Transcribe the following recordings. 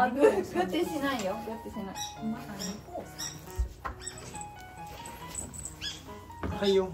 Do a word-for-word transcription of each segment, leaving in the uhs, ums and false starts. あ、グッてしないよ、グッてしない。はいよ。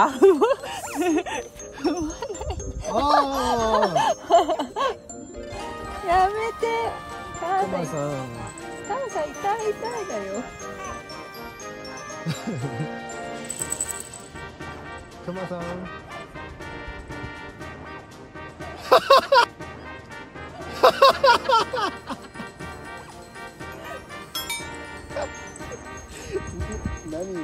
あ、踏まないやめて、カモさんカモさん、痛い痛いだよカモさん何よ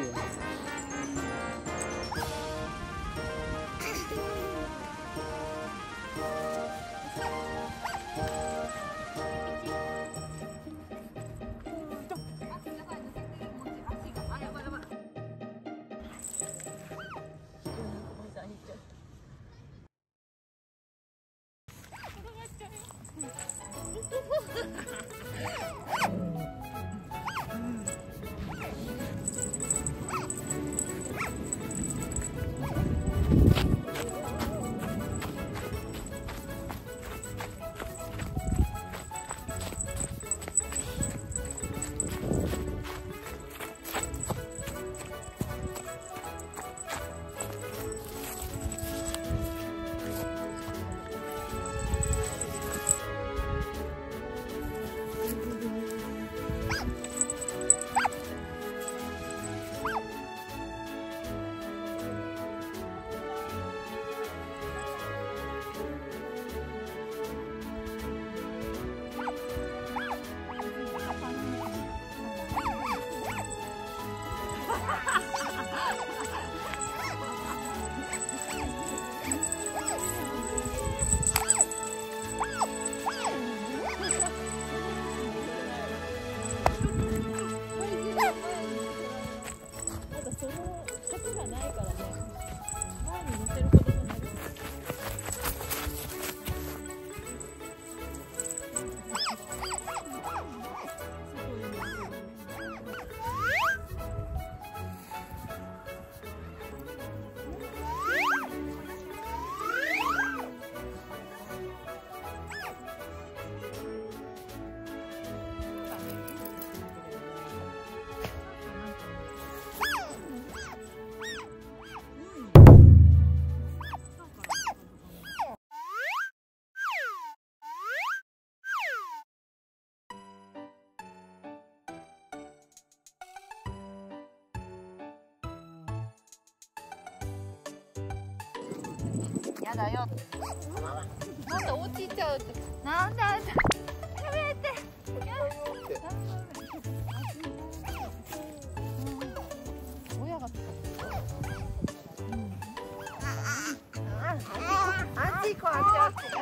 やだよ。なんで落ちちゃうって、なんだってやめて。親が。あっち行こう、あっちあっち。